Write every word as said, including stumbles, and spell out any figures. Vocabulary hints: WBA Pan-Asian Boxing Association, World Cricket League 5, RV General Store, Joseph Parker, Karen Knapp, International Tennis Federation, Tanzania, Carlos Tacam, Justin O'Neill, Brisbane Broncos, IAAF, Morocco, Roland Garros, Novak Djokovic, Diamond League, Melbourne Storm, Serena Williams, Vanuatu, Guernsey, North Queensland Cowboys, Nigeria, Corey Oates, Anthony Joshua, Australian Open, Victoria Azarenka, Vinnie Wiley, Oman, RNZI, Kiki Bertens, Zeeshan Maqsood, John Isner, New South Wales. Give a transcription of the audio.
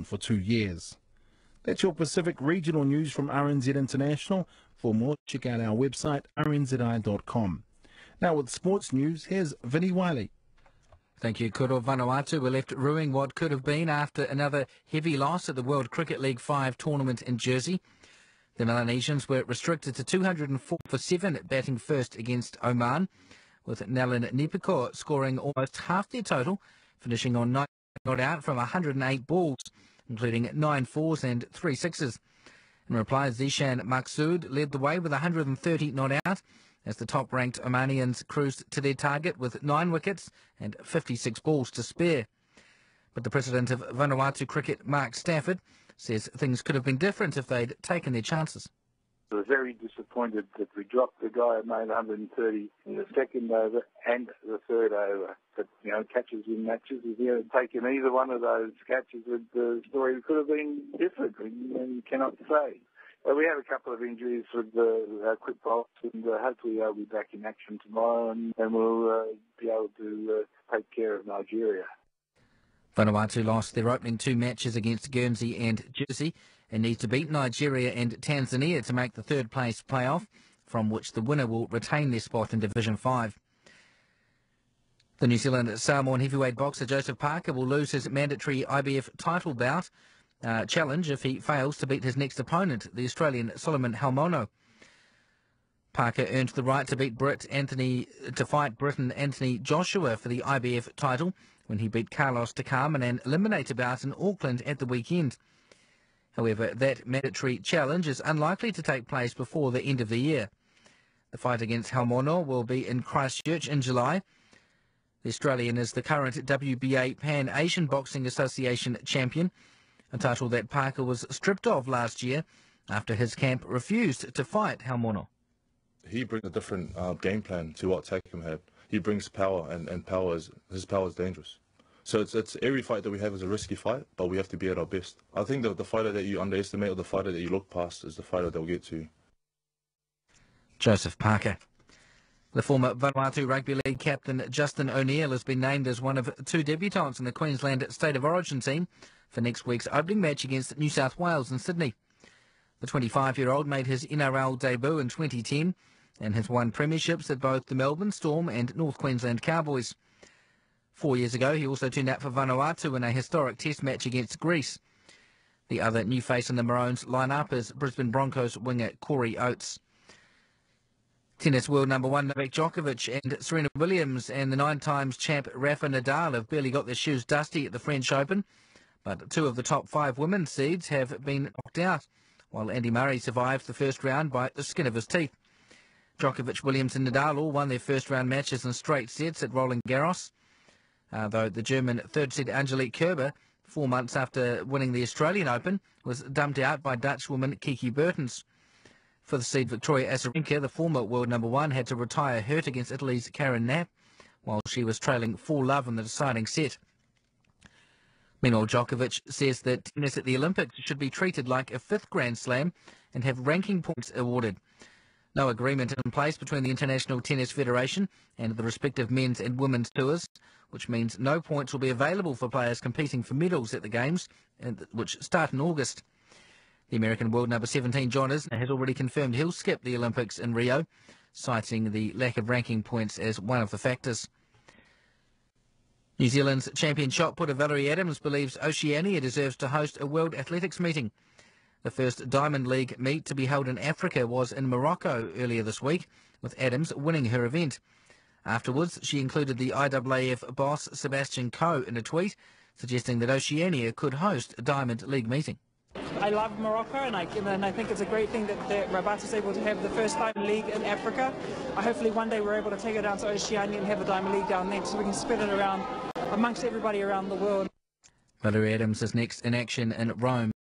down for two years. That's your Pacific Regional News from R N Z International. For more, check out our website, r n z i dot com. Now with sports news, here's Vinnie Wiley. Thank you, Kuro. Vanuatu were left ruining what could have been after another heavy loss at the World Cricket League five tournament in Jersey. The Melanesians were restricted to two hundred and four for seven at batting first against Oman, with Nellin Nepico scoring almost half their total, finishing on nine not out from one hundred and eight balls, including nine fours and three sixes. In reply, Zeeshan Maqsood led the way with one hundred and thirty not out, as the top-ranked Omanians cruised to their target with nine wickets and fifty-six balls to spare. But the president of Vanuatu Cricket, Mark Stafford, says things could have been different if they'd taken their chances. We were very disappointed that we dropped the guy who made one hundred and thirty in the second over and the third over. But, you know, catches in matches. If you had taken either one of those catches, the story could have been different, and you cannot say. Well, we had a couple of injuries with the uh, quick bolts, and uh, hopefully they'll be back in action tomorrow, and, and we'll uh, be able to uh, take care of Nigeria. Vanuatu lost their opening two matches against Guernsey and Jersey and need to beat Nigeria and Tanzania to make the third place playoff, from which the winner will retain their spot in Division five. The New Zealand Samoan heavyweight boxer Joseph Parker will lose his mandatory I B F title bout. Uh, challenge if he fails to beat his next opponent, the Australian Solomon Helmono. Parker earned the right to beat Brit Anthony to fight Briton Anthony Joshua for the I B F title when he beat Carlos Tacam in an eliminator bout in Auckland at the weekend. However, that mandatory challenge is unlikely to take place before the end of the year. The fight against Helmono will be in Christchurch in July. The Australian is the current W B A Pan-Asian Boxing Association champion, a title that Parker was stripped of last year after his camp refused to fight Helmono. He brings a different uh, game plan to what Tacam had. He brings power, and, and power is, his power is dangerous. So it's, it's every fight that we have is a risky fight, but we have to be at our best. I think that the fighter that you underestimate or the fighter that you look past is the fighter that will get to you. Joseph Parker. The former Vanuatu Rugby League captain Justin O'Neill has been named as one of two debutants in the Queensland State of Origin team for next week's opening match against New South Wales in Sydney. The twenty-five-year-old made his N R L debut in twenty ten and has won premierships at both the Melbourne Storm and North Queensland Cowboys. Four years ago, he also turned out for Vanuatu in a historic test match against Greece. The other new face in the Maroons line-up is Brisbane Broncos winger Corey Oates. Tennis world number one Novak Djokovic and Serena Williams and the nine-times champ Rafael Nadal have barely got their shoes dusty at the French Open, but two of the top five women's seeds have been knocked out, while Andy Murray survived the first round by the skin of his teeth. Djokovic, Williams and Nadal all won their first-round matches in straight sets at Roland Garros, uh, though the German third seed Angelique Kerber, four months after winning the Australian Open, was dumped out by Dutch woman Kiki Bertens. Fifth seed Victoria Azarenka, the former world number one, had to retire hurt against Italy's Karen Knapp, while she was trailing four love in the deciding set. Meanwhile, Djokovic says that tennis at the Olympics should be treated like a fifth Grand Slam and have ranking points awarded. No agreement in place between the International Tennis Federation and the respective men's and women's tours, which means no points will be available for players competing for medals at the Games, which start in August. The American world number seventeen, John Isner, has already confirmed he'll skip the Olympics in Rio, citing the lack of ranking points as one of the factors. New Zealand's champion shot putter Valerie Adams believes Oceania deserves to host a World Athletics meeting. The first Diamond League meet to be held in Africa was in Morocco earlier this week, with Adams winning her event. Afterwards, she included the I A A F boss Sebastian Coe in a tweet, suggesting that Oceania could host a Diamond League meeting. I love Morocco, and I, and I think it's a great thing that, that Rabat is able to have the first Diamond League in Africa. Uh, hopefully one day we're able to take it down to Oceania and have a Diamond League down there so we can spread it around amongst everybody around the world. Valerie Adams is next in action in Rome.